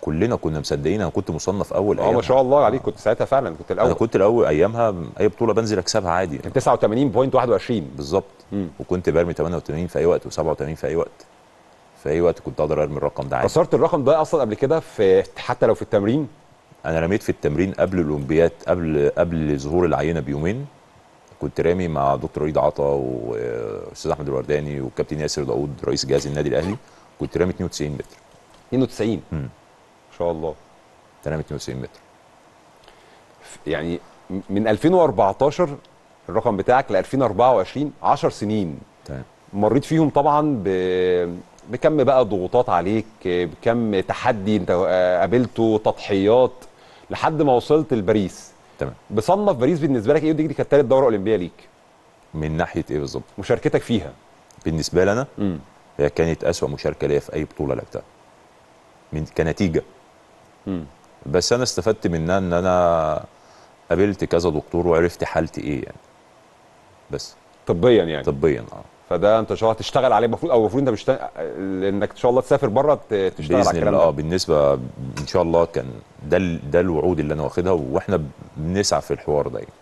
كلنا كنا مصدقين. انا كنت مصنف اول ايامها. ما شاء الله عليك، كنت ساعتها فعلا كنت الاول. انا كنت الاول ايامها، اي بطوله بنزل اكسبها عادي. كان 89.21 بالظبط، وكنت برمي 88 في اي وقت و87 في اي وقت. في اي وقت كنت اقدر ارمي الرقم ده عادي. كسرت الرقم ده اصلا قبل كده في حتى لو في التمرين؟ انا رميت في التمرين قبل الاولمبياد، قبل ظهور العينه بيومين كنت رامي مع دكتور رياض عطا واستاذ احمد الورداني والكابتن ياسر داوود رئيس جهاز النادي الاهلي. كنت رامي 92 متر. 92 ما شاء الله. رامي 92 متر. يعني من 2014 الرقم بتاعك ل 2024 10 سنين. تمام. مريت فيهم طبعا بكم بقى ضغوطات عليك، بكم تحدي انت قابلته، تضحيات، لحد ما وصلت لباريس. تمام. بصنف باريس بالنسبه لك ايه؟ ودي كانت ثالث دوره اولمبيه ليك. من ناحيه ايه بالظبط؟ مشاركتك فيها. بالنسبه لي انا هي كانت اسوأ مشاركه ليا في اي بطوله لعبتها. من كنتيجه. بس انا استفدت منها ان انا قابلت كذا دكتور وعرفت حالتي ايه يعني. بس طبيا يعني. طبيا فده انت ان شاء الله هتشتغل عليه المفروض، او المفروض انت مش انك ان شاء الله تسافر بره تشتغل على الكلام ده. بالنسبه ان شاء الله كان ده الوعود اللي انا واخدها، واحنا بنسعى في الحوار ده يعني.